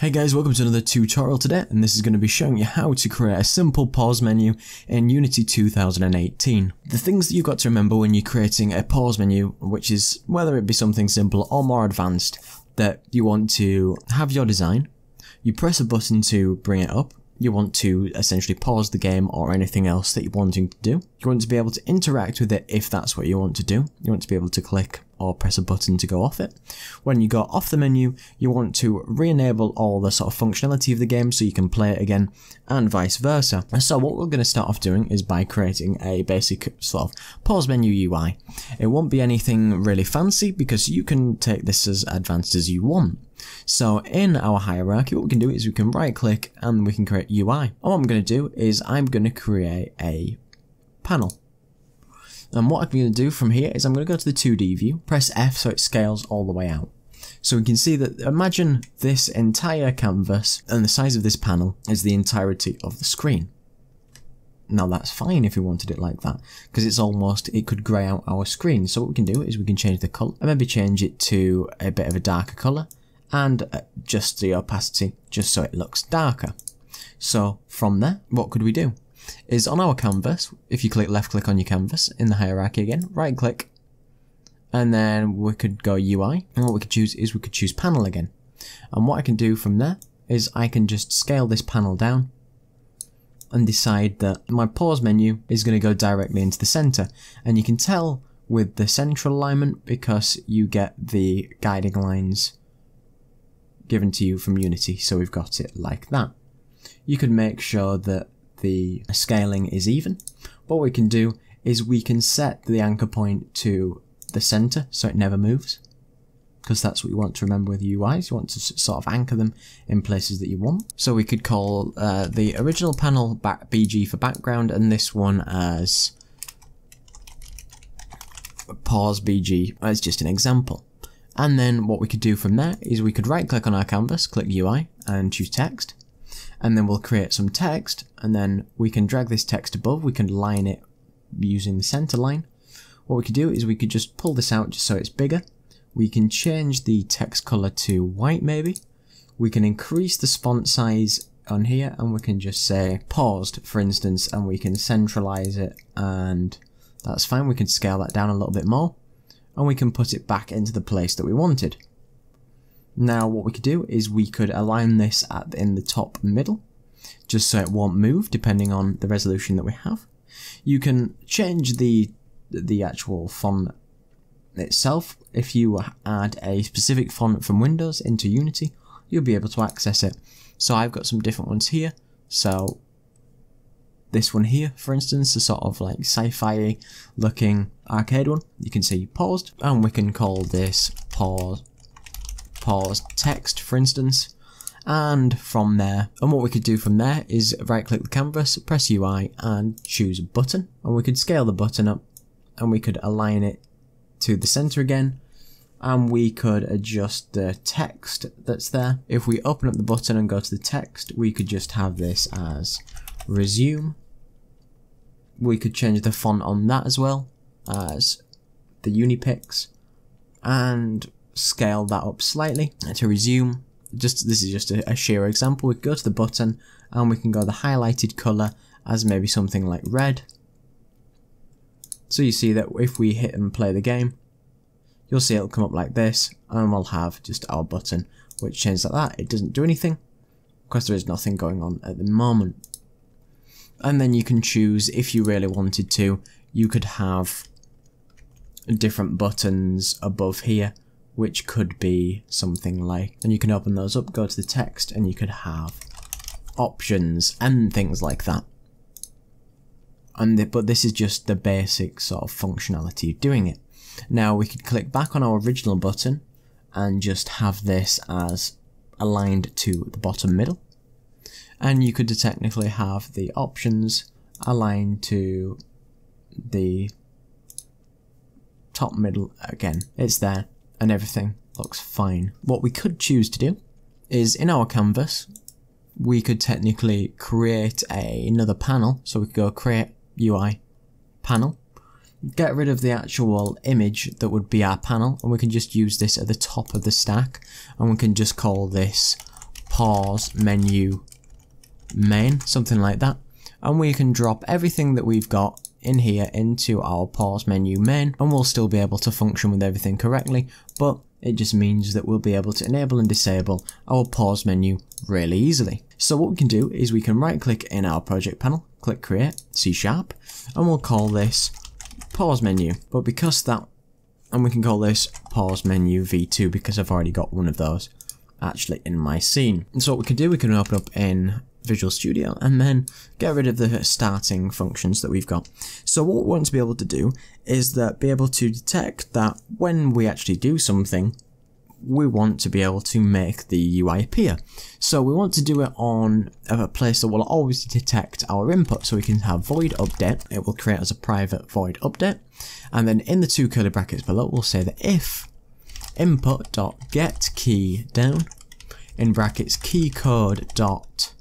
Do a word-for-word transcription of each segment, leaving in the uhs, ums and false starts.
Hey guys, welcome to another tutorial today, and this is going to be showing you how to create a simple pause menu in Unity two thousand eighteen. The things that you've got to remember when you're creating a pause menu, which is whether it be something simple or more advanced, that you want to have your design, you press a button to bring it up, you want to essentially pause the game or anything else that you're wanting to do, you want to be able to interact with it if that's what you want to do, you want to be able to click or press a button to go off it. When you go off the menu, you want to re-enable all the sort of functionality of the game so you can play it again, and vice versa. So what we're going to start off doing is by creating a basic sort of pause menu U I. It won't be anything really fancy because you can take this as advanced as you want. So in our hierarchy, what we can do is we can right click and we can create U I. All I'm going to do is I'm going to create a panel. And what I'm going to do from here is I'm going to go to the two D view, press F so it scales all the way out. So we can see that, imagine this entire canvas and the size of this panel is the entirety of the screen. Now that's fine if we wanted it like that, because it's almost, it could grey out our screen. So what we can do is we can change the colour and maybe change it to a bit of a darker colour and adjust the opacity just so it looks darker. So from there, what could we do? Is on our canvas, if you click left click on your canvas in the hierarchy again, right click, and then we could go U I, and what we could choose is we could choose panel again. And what I can do from there is I can just scale this panel down and decide that my pause menu is going to go directly into the center. And you can tell with the central alignment because you get the guiding lines given to you from Unity, so we've got it like that. You could make sure that the scaling is even. What we can do is we can set the anchor point to the center so it never moves, because that's what you want to remember with U Is. You want to sort of anchor them in places that you want. So we could call uh, the original panel back B G for background and this one as pause B G as just an example. And then what we could do from there is we could right click on our canvas, click U I and choose text. And then we'll create some text, and then we can drag this text above, we can line it using the center line. What we could do is we could just pull this out just so it's bigger. We can change the text color to white maybe. We can increase the font size on here and we can just say paused for instance, and we can centralize it, and that's fine. We can scale that down a little bit more and we can put it back into the place that we wanted. Now what we could do is we could align this at in the top middle just so it won't move depending on the resolution that we have. You can change the the actual font itself. If you add a specific font from Windows into Unity, you'll be able to access it. So I've got some different ones here. So this one here for instance, a sort of like sci-fi looking arcade one. You can see paused, and we can call this pause pause text for instance, and from there, and what we could do from there is right click the canvas, press U I and choose button, and we could scale the button up and we could align it to the center again, and we could adjust the text that's there. If we open up the button and go to the text, we could just have this as resume. We could change the font on that as well as the Unipix and scale that up slightly to resume. Just this is just a, a sheer example. We go to the button and we can go the highlighted color as maybe something like red. So you see that if we hit and play the game, you'll see it'll come up like this, and we'll have just our button which changes like that. It doesn't do anything because there is nothing going on at the moment. And then you can choose, if you really wanted to, you could have different buttons above here, which could be something like, and you can open those up, go to the text, and you could have options and things like that. And the, but this is just the basic sort of functionality of doing it. Now we could click back on our original button and just have this as aligned to the bottom middle. And you could technically have the options aligned to the top middle again. It's there. And everything looks fine. What we could choose to do is in our canvas, we could technically create a, another panel. So we could go create U I panel, get rid of the actual image that would be our panel, and we can just use this at the top of the stack, and we can just call this pause menu main, something like that, and we can drop everything that we've got in here into our pause menu main, and we'll still be able to function with everything correctly, but it just means that we'll be able to enable and disable our pause menu really easily. So what we can do is we can right click in our project panel, click create, C sharp, and we'll call this pause menu, but because that, and we can call this pause menu v two because I've already got one of those actually in my scene. And so what we can do, we can open up in Visual Studio and then get rid of the starting functions that we've got. So what we want to be able to do is that be able to detect that when we actually do something, we want to be able to make the U I appear. So we want to do it on a place that will always detect our input, so we can have void update. It will create as a private void update, and then in the two curly brackets below we'll say that if input dot get key down in brackets key code dot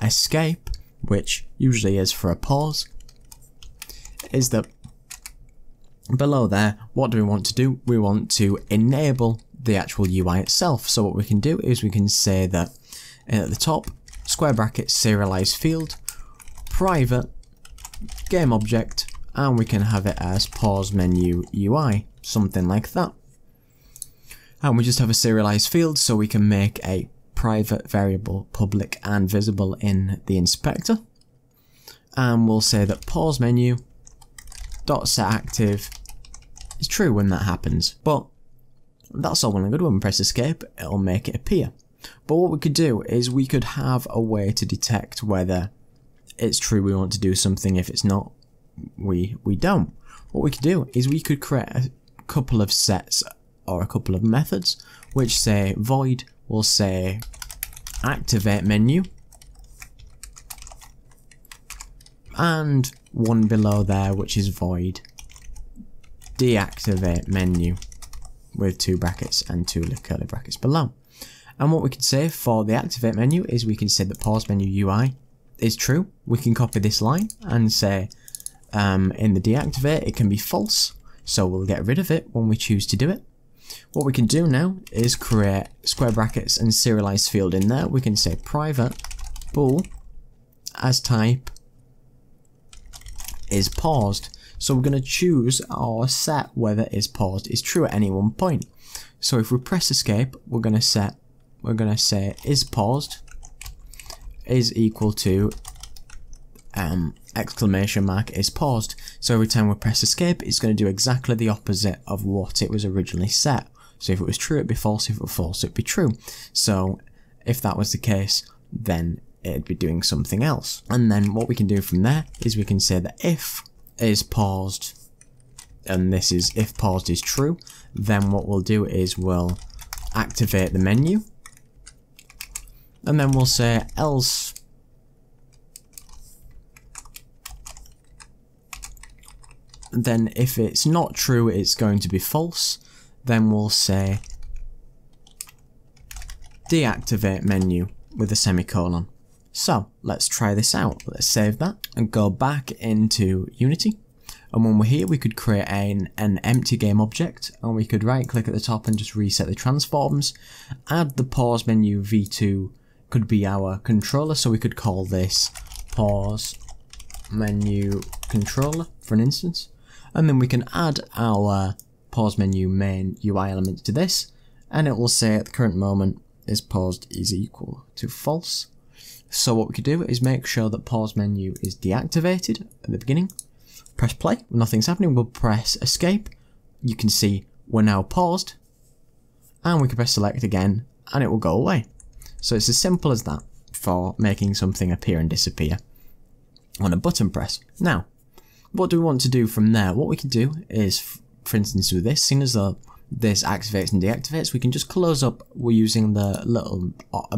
escape, which usually is for a pause, is that below there, what do we want to do? We want to enable the actual U I itself. So what we can do is we can say that at the top, square bracket, serialized field, private, game object, and we can have it as pause menu U I, something like that. And we just have a serialized field, so we can make a private variable public and visible in the inspector, and we'll say that pause menu dot set active is true when that happens. But that's all well and good. When we press escape, it'll make it appear, but what we could do is we could have a way to detect whether it's true we want to do something. If it's not, we we don't. What we could do is we could create a couple of sets or a couple of methods which say void, we'll say activate menu, and one below there which is void deactivate menu with two brackets and two curly brackets below. And what we can say for the activate menu is we can say that pause menu U I is true. We can copy this line and say um, in the deactivate it can be false, so we'll get rid of it when we choose to do it. What we can do now is create square brackets and serialized field in there. We can say private bool as type is paused. So we're going to choose our set whether is paused is true at any one point. So if we press escape, we're going to set, we're going to say is paused is equal to um, exclamation mark is paused. So every time we press escape, it's going to do exactly the opposite of what it was originally set. So if it was true, it'd be false. If it was false, it'd be true. So if that was the case, then it'd be doing something else. And then what we can do from there is we can say that if is paused, and this is if paused is true, then what we'll do is we'll activate the menu, and then we'll say else then if it's not true, it's going to be false. Then we'll say deactivate menu with a semicolon. So let's try this out. Let's save that and go back into Unity, and when we're here we could create an, an empty game object, and we could right click at the top and just reset the transforms, add the pause menu v two could be our controller, so we could call this pause menu controller for an instance, and then we can add our pause menu main U I element to this, and it will say at the current moment is paused is equal to false. So what we could do is make sure that pause menu is deactivated at the beginning, press play, nothing's happening, we'll press escape, you can see we're now paused, and we can press select again and it will go away. So it's as simple as that for making something appear and disappear on a button press. Now what do we want to do from there? What we can do is, for instance with this, seeing as though this activates and deactivates, we can just close up, we're using the little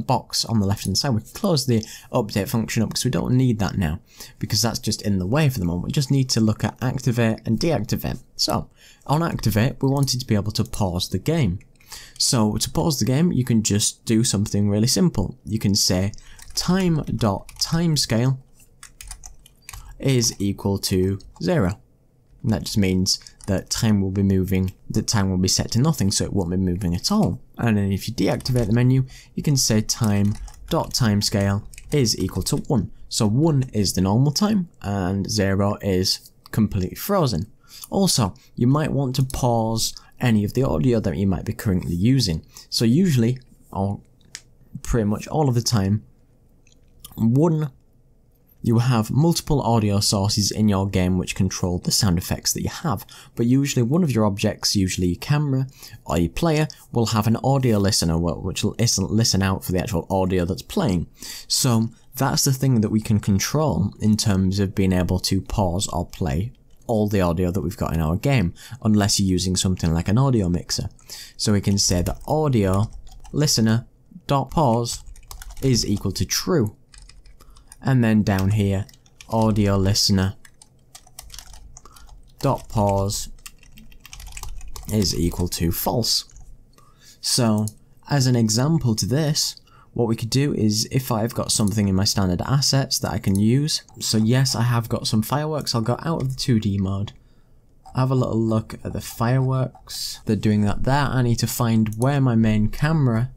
box on the left hand side, we can close the update function up because we don't need that now, because that's just in the way for the moment. We just need to look at activate and deactivate. So on activate, we wanted to be able to pause the game. So to pause the game, you can just do something really simple. You can say time.timescale is equal to zero. And that just means that time will be moving, that time will be set to nothing, so it won't be moving at all. And then if you deactivate the menu, you can say time.timescale is equal to one. So one is the normal time and zero is completely frozen. Also, you might want to pause any of the audio that you might be currently using. So usually, or pretty much all of the time, one, you have multiple audio sources in your game which control the sound effects that you have, but usually one of your objects, usually your camera or your player, will have an audio listener which will listen out for the actual audio that's playing. So that's the thing that we can control in terms of being able to pause or play all the audio that we've got in our game, unless you're using something like an audio mixer. So we can say that audio listener dot pause is equal to true. And then down here, audio listener dot pause is equal to false. So as an example to this, what we could do is, if I've got something in my standard assets that I can use, so yes, I have got some fireworks. I'll go out of the two D mode, have a little look at the fireworks. They're doing that there. I need to find where my main camera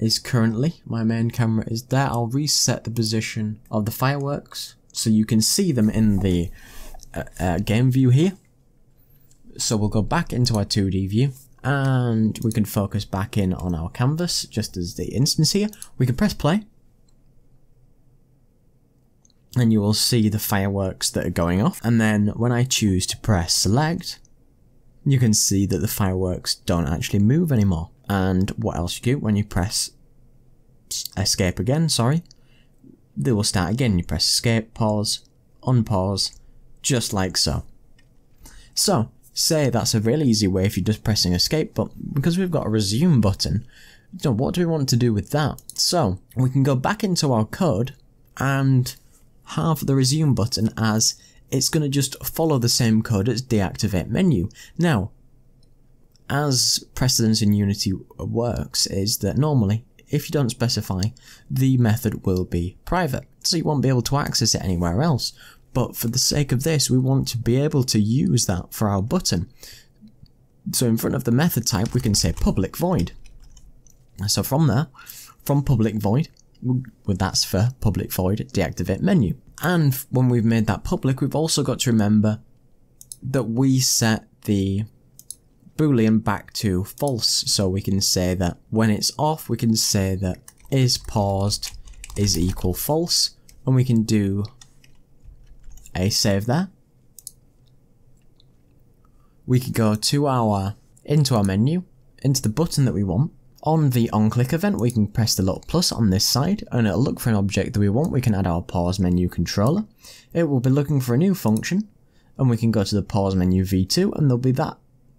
is currently. My main camera is there. I'll reset the position of the fireworks so you can see them in the uh, uh, game view here. So we'll go back into our two D view, and we can focus back in on our canvas just as the instance here. We can press play and you will see the fireworks that are going off, and then when I choose to press select, you can see that the fireworks don't actually move anymore. And what else you do when you press escape again, sorry, they will start again. You press escape, pause, unpause, just like so. So say that's a really easy way if you're just pressing escape, but because we've got a resume button, so what do we want to do with that? So we can go back into our code and have the resume button as it's going to just follow the same code as deactivate menu. Now, as precedence in Unity works is that normally if you don't specify, the method will be private, so you won't be able to access it anywhere else. But for the sake of this, we want to be able to use that for our button. So in front of the method type, we can say public void. So from there, from public void, well, that's for public void deactivate menu. And when we've made that public, we've also got to remember that we set the Boolean back to false. So we can say that when it's off, we can say that is paused is equal false, and we can do a save there. We could go to our into our menu, into the button that we want. On the on click event, we can press the little plus on this side and it'll look for an object that we want. We can add our pause menu controller. It will be looking for a new function, and we can go to the pause menu v two, and there'll be that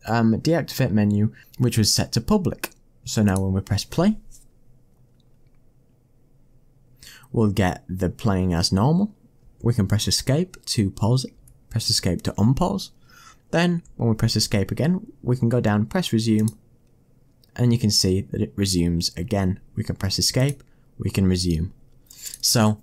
um, deactivate menu which was set to public. So now when we press play, we'll get the playing as normal. We can press escape to pause it, press escape to unpause. Then when we press escape again, we can go down, press resume, and you can see that it resumes again. We can press escape, we can resume. So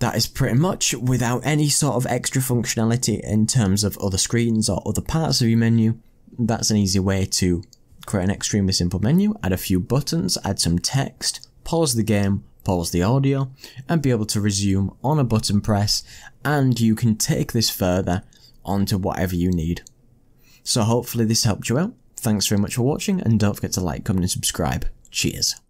that is pretty much, without any sort of extra functionality in terms of other screens or other parts of your menu, that's an easy way to create an extremely simple menu, add a few buttons, add some text, pause the game, pause the audio, and be able to resume on a button press, and you can take this further onto whatever you need. So hopefully this helped you out. Thanks very much for watching, and don't forget to like, comment and subscribe. Cheers.